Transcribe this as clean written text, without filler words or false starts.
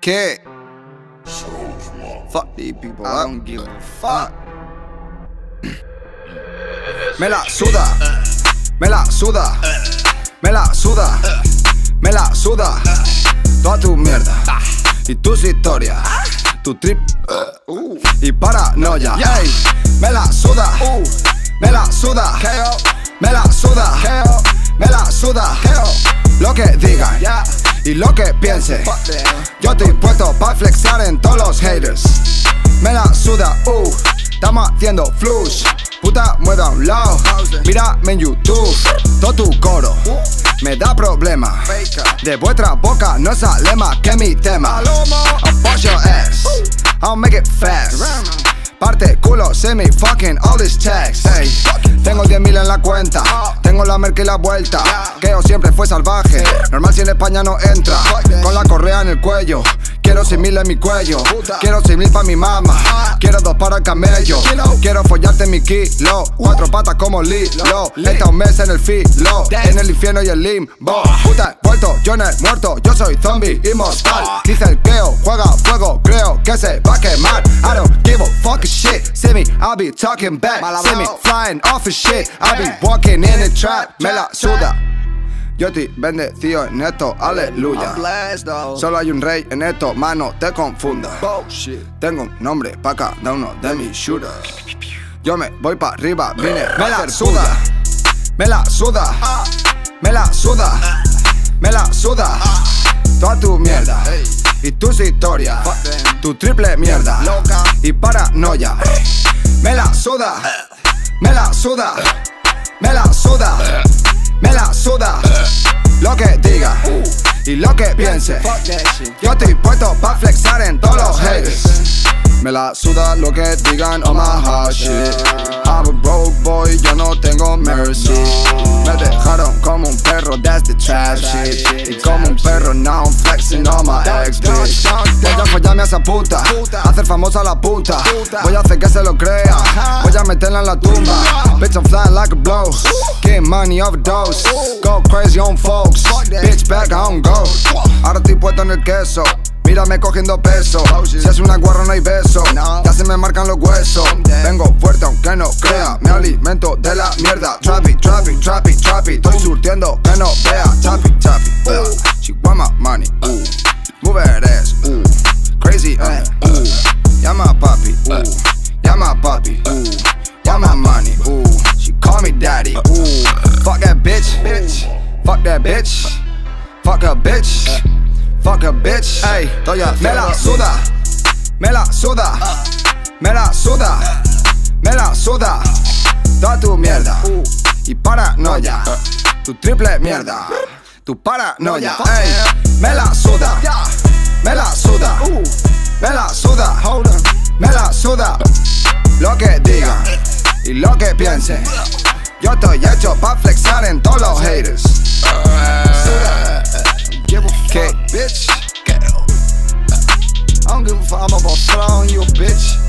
Che fuck the people, I don't give a fuck. Me la suda, me la suda, me la suda, me la suda. Toda tu mierda y tus historias, tu trip y paranoia. Me la suda, me la suda, me la suda, me la suda. Lo que digan y lo que piense, yo estoy puesto pa' flexar en todos los haters. Me la suda, estamos haciendo flush. Puta mueve a un lado, mírame en YouTube. Todo tu coro me da problema, de vuestra boca no sale más que mi tema. I'll bust your ass, I'll make it fast. Parte culo, send me fucking all these checks. Hey, tengo 10.000 en la cuenta, tengo la merca y la vuelta. Keo siempre fue salvaje, normal si en España no entra. Con la correa en el cuello, quiero 100.000 en mi cuello. Quiero 100.000 pa' mi mamá, quiero 2 para el camello. Quiero follarte mi kilo, 4 patas como Lilo. Está un mes en el filo, en el infierno y el limbo. Puta envuelto, yo no he muerto, yo soy zombie inmortal. Dice el Keo, juega fuego, creo que se va a quemar. I don't give a fuck shit, see me, I'll be talking back. See me flying off of shit, I'll be walking in the trap. Me la suda. Yo estoy bendecido en esto, aleluya. Solo hay un rey en esto, mano, te confunda. Tengo un nombre pa' cada uno de mis shooters. Yo me voy pa' arriba, vine. Me la suda, me la suda, me la suda, me la suda. Toda tu mierda y tus historias, tu triple mierda y paranoia. Me la suda, me la suda, me la suda, me la suda. Lo que diga y lo que piense, yo estoy puesto pa' flexar en todos los haters. Me la suda lo que digan, oh my hot shit. I'm a broke boy, yo no tengo mercy. Me dejaron como un perro, that's the trap shit. Y como un perro, now I'm flexing on my ex bitch. Voy a follarme a esa puta, hacer famosa a la puta. Voy a hacer que se lo crea, voy a meterla en la tumba. Bitch, I'm flying like a blow, get money overdose. Go crazy on folks, bitch back I don't go. Ahora estoy puesto en el queso, mírame cogiendo peso. Si es una guarra no hay beso, ya se me marcan los huesos. Vengo fuerte aunque no crea, me alimento de la mierda. Trappy, trappy, trappy, trappy, estoy surtiendo que no vea. Chappy, chappy, Chihuahua money, move it ass, crazy, llama a papi, llama a papi, llama a money, she call me daddy, fuck that bitch, fuck that bitch, fuck a bitch, fuck a bitch. Ay, me la suda, me la suda, me la suda, me la suda. Toda tu mierda y paranoia, tu triple mierda, tu paranoia. Ay, me la suda, me la suda, me la suda, me la suda. Lo que digan y lo que piensen, yo estoy hecho pa' flexar en todos los haters. Bitch, I don't give a fuck, I'm about to throw on you, bitch.